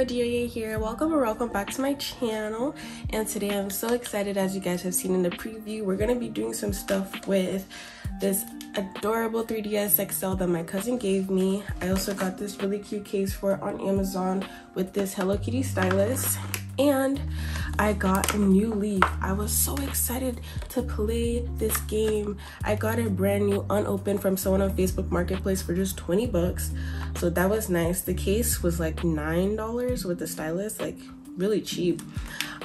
Oyinda Oduyoye here. Welcome or welcome back to my channel, and today I'm so excited. As you guys have seen in the preview, we're going to be doing some stuff with this adorable 3DS XL that my cousin gave me. I also got this really cute case for it on Amazon with this Hello Kitty stylus, and I got a New Leaf. I was so excited to play this game. I got it brand new, unopened, from someone on Facebook Marketplace for just 20 bucks. So that was nice. The case was like $9 with the stylus, like really cheap.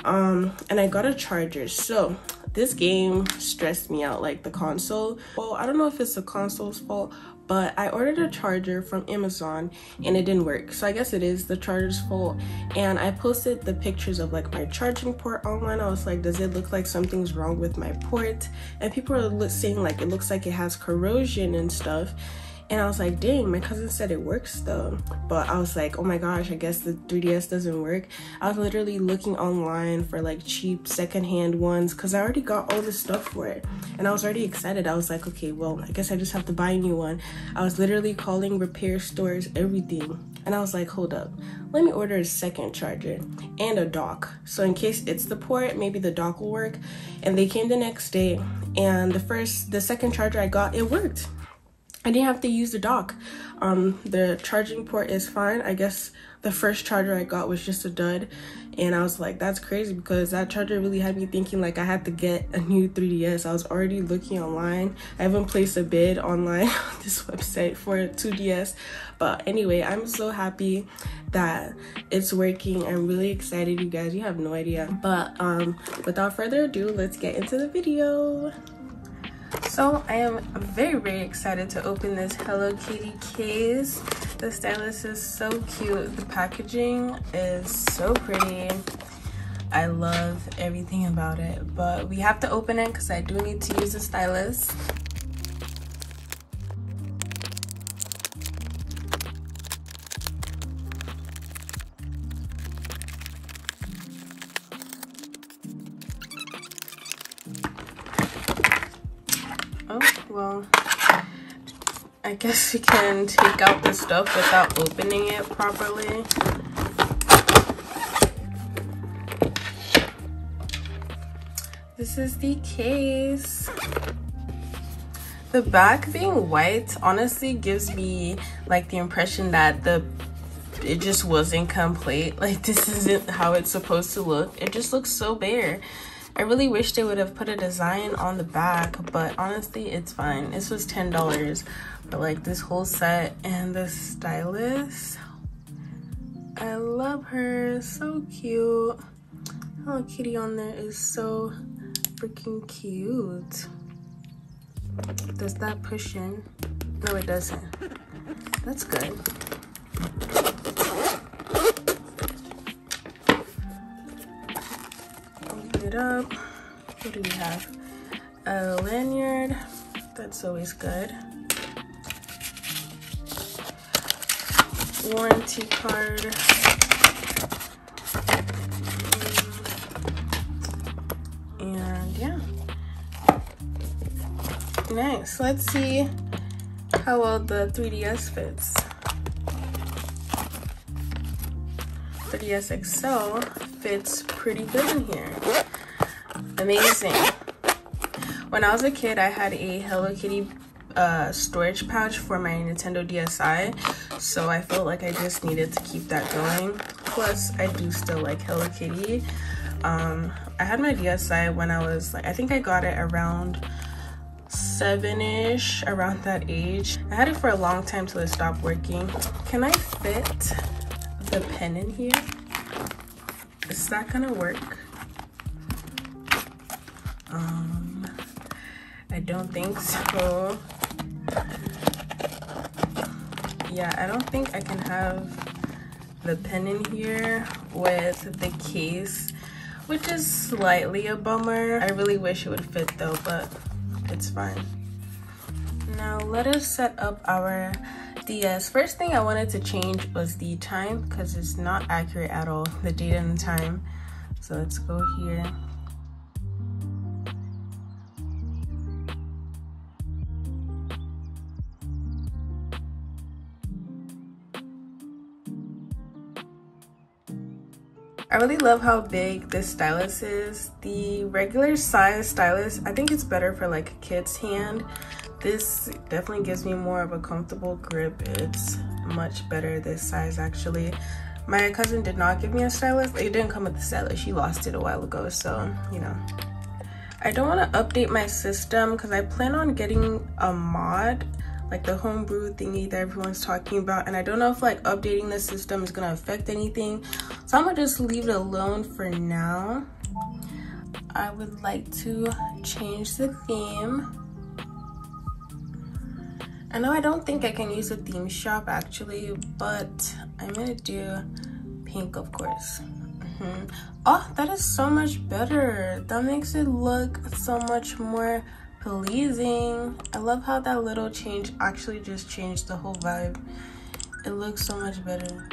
And I got a charger. So this game stressed me out, like the console. Well, I don't know if it's the console's fault, but I ordered a charger from Amazon and it didn't work. So I guess it is the charger's fault. And I posted the pictures of like my charging port online. I was like, does it look like something's wrong with my port? And people are saying like, it looks like it has corrosion and stuff. And I was like, dang, my cousin said it works though. But I was like, oh my gosh, I guess the 3DS doesn't work. I was literally looking online for like cheap secondhand ones because I already got all this stuff for it. And I was already excited. I was like, okay, well, I guess I just have to buy a new one. I was literally calling repair stores, everything. And I was like, hold up, let me order a second charger and a dock. So in case it's the port, maybe the dock will work. And they came the next day, and the second charger I got, it worked. I didn't have to use the dock. The charging port is fine. I guess the first charger I got was just a dud. And I was like, that's crazy, because that charger really had me thinking like I had to get a new 3DS. I was already looking online. I haven't placed a bid online on this website for a 2DS. But anyway, I'm so happy that it's working. I'm really excited, you guys. You have no idea. But without further ado, let's get into the video. So I am very, very excited to open this Hello Kitty case. The stylus is so cute. The packaging is so pretty. I love everything about it. But we have to open it because I do need to use the stylus. Well, I guess we can take out the stuff without opening it properly. This is the case. The back being white honestly gives me like the impression that it just wasn't complete. Like, this isn't how it's supposed to look. It just looks so bare. I really wish they would have put a design on the back, but honestly, it's fine. This was $10 for like this whole set and the stylus. I love her, so cute. Hello Kitty on there is so freaking cute. Does that push in? No, it doesn't. That's good. Up. What do we have? A lanyard. That's always good. Warranty card. And yeah. Nice. Let's see how well the 3DS fits. 3DS XL fits pretty good in here. Amazing. When I was a kid, I had a Hello Kitty storage pouch for my Nintendo DSi, so I felt like I just needed to keep that going. Plus, I do still like Hello Kitty. I had my DSi when I was like, I think I got it around 7-ish, around that age. I had it for a long time till it stopped working. Can I fit the pen in here? Is that gonna work? I don't think so. Yeah, I don't think I can have the pen in here with the case, which is slightly a bummer. I really wish it would fit though, but it's fine. Now let us set up our DS. First thing I wanted to change was the time, because it's not accurate at all, the date and the time. So let's go here. I really love how big this stylus is. The regular size stylus, I think it's better for like a kid's hand. This definitely gives me more of a comfortable grip. It's much better this size actually. My cousin did not give me a stylus. It didn't come with the stylus. She lost it a while ago, so you know. I don't want to update my system because I plan on getting a mod, like the homebrew thingy that everyone's talking about, and I don't know if like updating the system is gonna affect anything, so I'm gonna just leave it alone for now. I would like to change the theme. I know I don't think I can use a theme shop actually, but I'm gonna do pink, of course. Oh, that is so much better. That makes it look so much more pleasing. I love how that little change actually just changed the whole vibe. It looks so much better.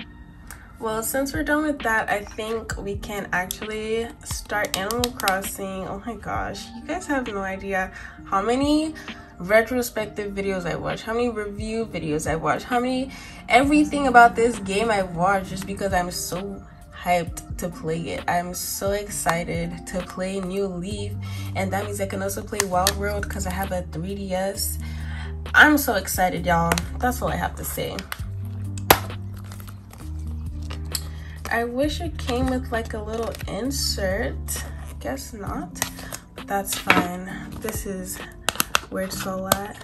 Well, since we're done with that, I think we can actually start Animal Crossing. Oh my gosh, you guys have no idea how many retrospective videos I watch, how many review videos I watch, how many everything about this game I watch, just because I'm so hyped to play it. I'm so excited to play New Leaf, and that means I can also play Wild World because I have a 3DS. I'm so excited, y'all. That's all I have to say. I wish it came with like a little insert. I guess not, but that's fine. This is where it's all at.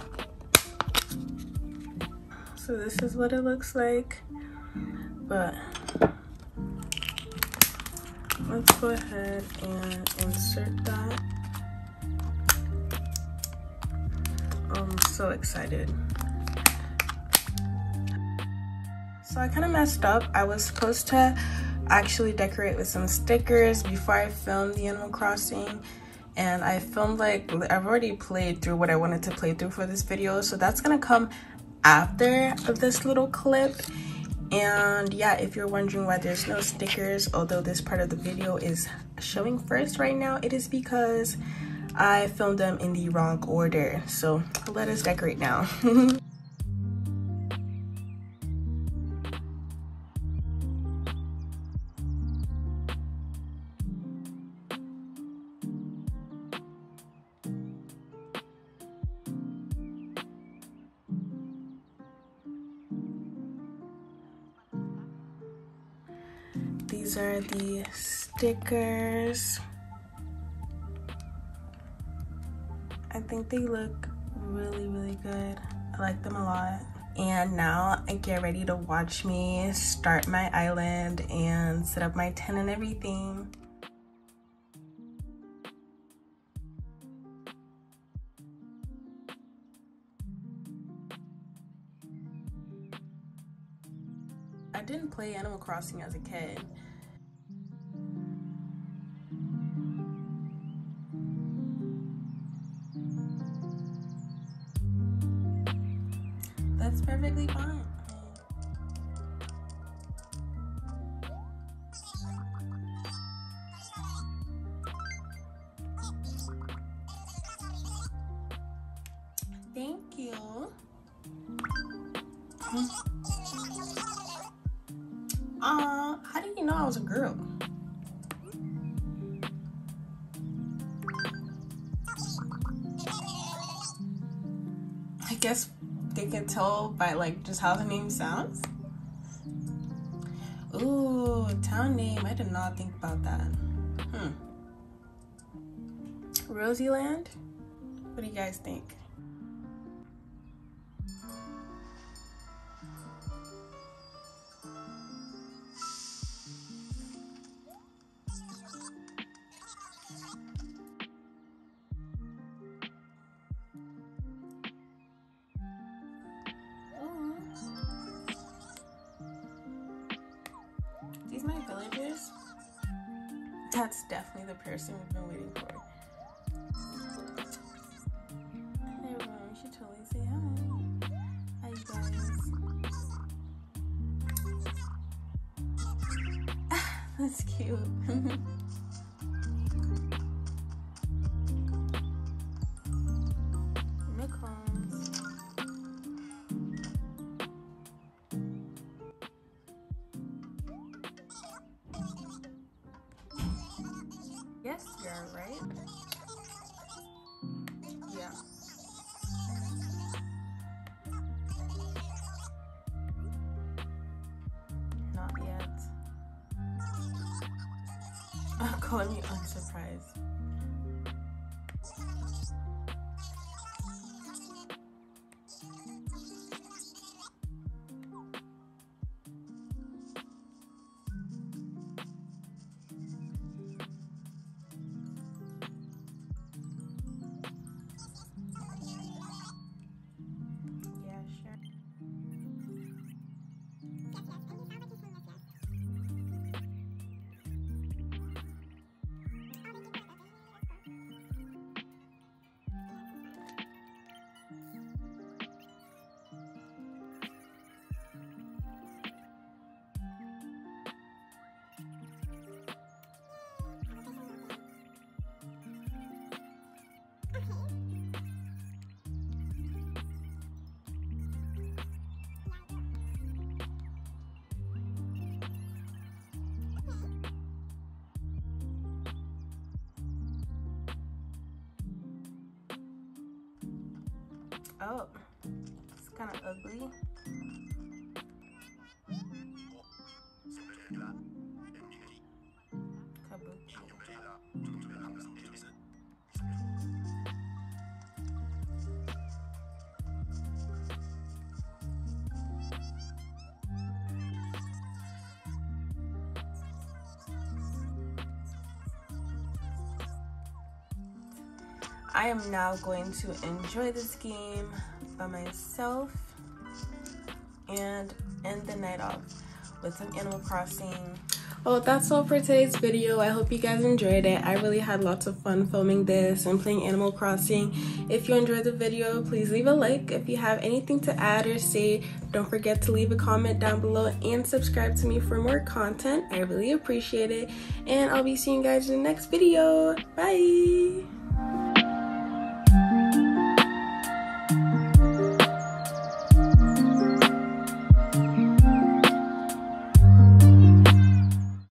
So this is what it looks like, but let's go ahead and insert that. I'm so excited. So I kind of messed up. I was supposed to actually decorate with some stickers before I filmed the Animal Crossing. And I filmed like, I've already played through what I wanted to play through for this video. So that's gonna come after this little clip. And yeah, if you're wondering why there's no stickers, although this part of the video is showing first right now, it is because I filmed them in the wrong order. So let us decorate now. These are the stickers. I think they look really, really good. I like them a lot. And now I get ready to watch me start my island and set up my tent and everything. I didn't play Animal Crossing as a kid. That's perfectly fine. Thank you. How did you know I was a girl? I guess they can tell by like just how the name sounds. Ooh, town name. I did not think about that. Rosyland? What do you guys think? My villagers? That's definitely the person we've been waiting for. Hey everyone, we should totally say hi. Hi you guys. That's cute. this year, right? Yeah. Not yet. Call me unsurprised. Oh, it's kind of ugly. I am now going to enjoy this game by myself and end the night off with some Animal Crossing. Well, that's all for today's video. I hope you guys enjoyed it. I really had lots of fun filming this and playing Animal Crossing. If you enjoyed the video, please leave a like. If you have anything to add or say, don't forget to leave a comment down below and subscribe to me for more content. I really appreciate it, and I'll be seeing you guys in the next video. Bye!